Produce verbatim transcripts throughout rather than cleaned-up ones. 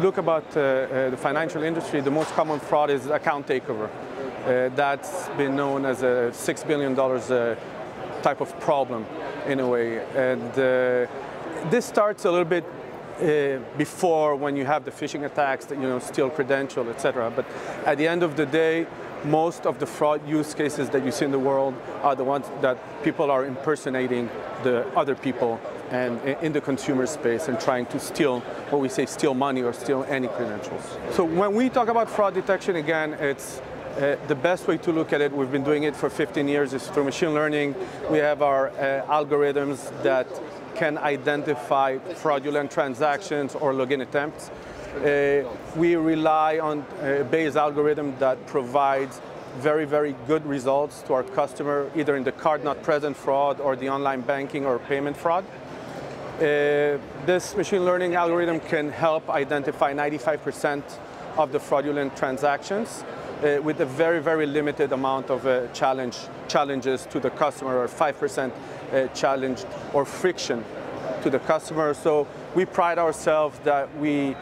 look about uh, uh, the financial industry, the most common fraud is account takeover. Uh, that's been known as a six billion dollars uh, type of problem, in a way. And uh, this starts a little bit uh, before, when you have the phishing attacks that, you know, steal credential, et cetera. But at the end of the day, most of the fraud use cases that you see in the world are the ones that people are impersonating the other people and in the consumer space and trying to steal, what we say, steal money or steal any credentials. So when we talk about fraud detection, again, it's uh, the best way to look at it, we've been doing it for fifteen years, is through machine learning. We have our uh, algorithms that can identify fraudulent transactions or login attempts. Uh, we rely on a Bayes algorithm that provides very, very good results to our customer, either in the card not present fraud or the online banking or payment fraud. Uh, this machine learning algorithm can help identify ninety-five percent of the fraudulent transactions uh, with a very, very limited amount of uh, challenge, challenges to the customer, or five percent uh, challenge or friction to the customer. So we pride ourselves that we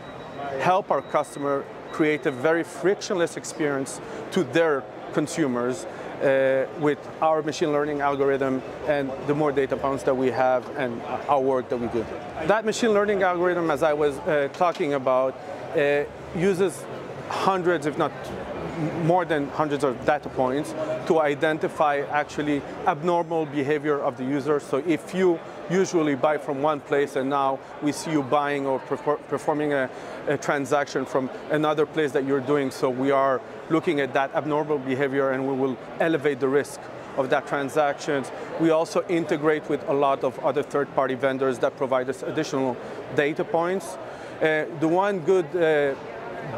help our customer create a very frictionless experience to their consumers uh, with our machine learning algorithm and the more data points that we have and our work that we do. That machine learning algorithm, as I was uh, talking about, uh, uses hundreds, if not more than hundreds of data points to identify actually abnormal behavior of the user. So if you usually buy from one place and now we see you buying or perfor performing a, a transaction from another place that you're doing, so we are looking at that abnormal behavior and we will elevate the risk of that transactions. We also integrate with a lot of other third-party vendors that provide us additional data points. Uh, the one good uh,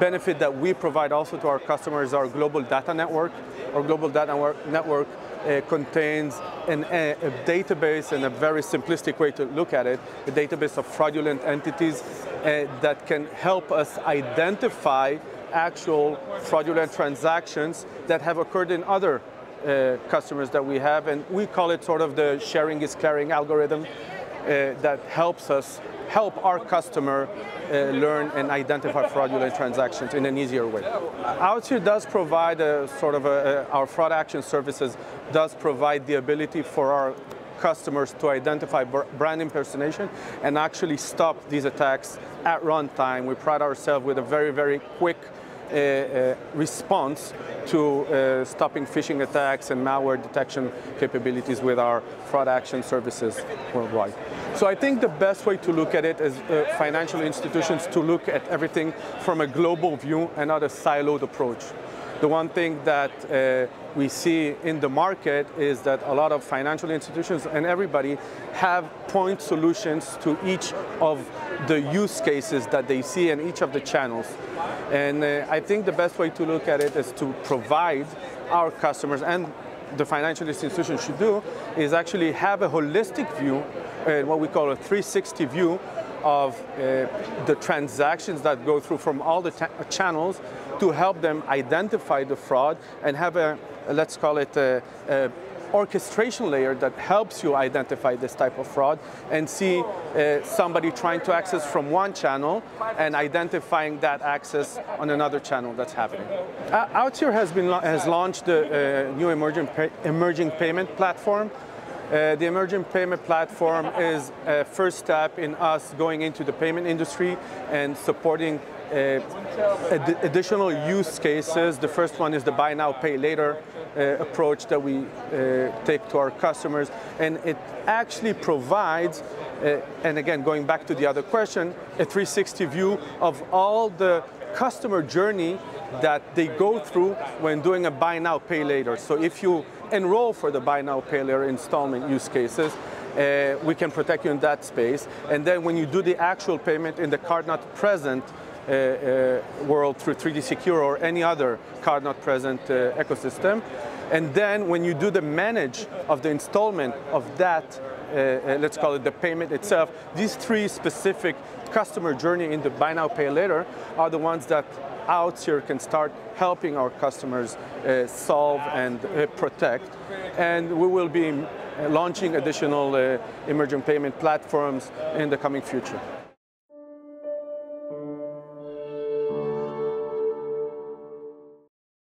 benefit that we provide also to our customers is our global data network. Our global data network uh, contains an, a, a database, and a very simplistic way to look at it, a database of fraudulent entities uh, that can help us identify actual fraudulent transactions that have occurred in other uh, customers that we have, and we call it sort of the sharing is caring algorithm uh, that helps us help our customer uh, learn and identify fraudulent transactions in an easier way. Outseer does provide a sort of a, a, our fraud action services does provide the ability for our customers to identify brand impersonation and actually stop these attacks at runtime. We pride ourselves with a very, very quick uh, uh, response to uh, stopping phishing attacks and malware detection capabilities with our fraud action services worldwide. So I think the best way to look at it is uh, financial institutions to look at everything from a global view and not a siloed approach. The one thing that uh, we see in the market is that a lot of financial institutions and everybody have point solutions to each of the use cases that they see in each of the channels. And uh, I think the best way to look at it is to provide our customers, and the financial institution should do, is actually have a holistic view, uh, what we call a three sixty view of uh, the transactions that go through from all the channels to help them identify the fraud and have a, let's call it a, a orchestration layer that helps you identify this type of fraud and see uh, somebody trying to access from one channel and identifying that access on another channel that's happening. Uh, Outseer has been has launched the uh, new emerging pay emerging payment platform. Uh, the emerging payment platform is a first step in us going into the payment industry and supporting Uh, ad additional use cases. The first one is the buy now, pay later uh, approach that we uh, take to our customers. And it actually provides, uh, and again, going back to the other question, a three sixty view of all the customer journey that they go through when doing a buy now, pay later. So if you enroll for the buy now, pay later installment use cases, uh, we can protect you in that space. And then when you do the actual payment in the card not present Uh, uh, world through three D Secure or any other card not present uh, ecosystem. And then when you do the manage of the installment of that, uh, uh, let's call it the payment itself, these three specific customer journey in the buy now, pay later are the ones that Outseer can start helping our customers uh, solve and uh, protect. And we will be uh, launching additional uh, emerging payment platforms in the coming future.